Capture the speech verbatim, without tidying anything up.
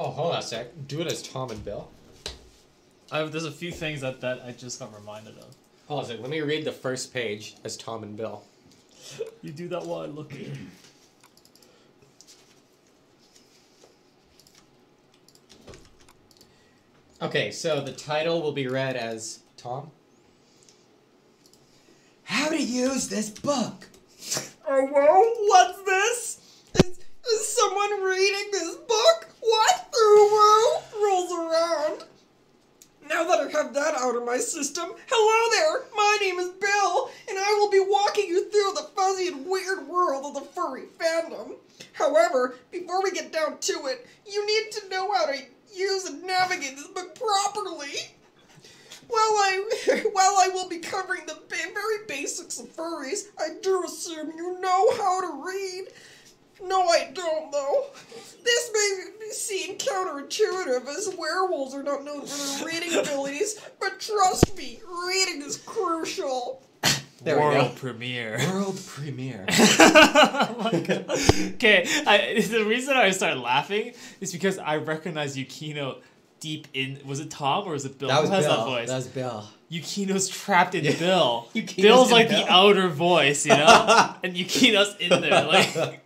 Oh, hold on a sec. Do it as Tom and Bill. I have, there's a few things that, that I just got reminded of. Hold on a sec. Let me read the first page as Tom and Bill. You do that while I look here. Okay, so the title will be read as Tom. How to use this book. Oh, whoa, what's this? Is, is someone reading this book? What? Oh, whoa, rolls around. Now that I have that out of my system, hello there, my name is Bill, and I will be walking you through the fuzzy and weird world of the furry fandom. However, before we get down to it, you need to know how to use and navigate this book properly. While I, while I will be covering the very basics of furries, I do assume you know how to read. No, I don't, though. This may seem counterintuitive, as werewolves are not known for their reading abilities, but trust me, reading is crucial. There World premiere. World premiere. Oh my god. Okay, I, the reason I started laughing is because I recognize Yukino deep in. Was it Tom or was it Bill? That was Who has Bill. That voice? That was Bill. Yukino's trapped in Bill. Yukino's Bill's in like Bill. The outer voice, you know, and Yukino's in there, like.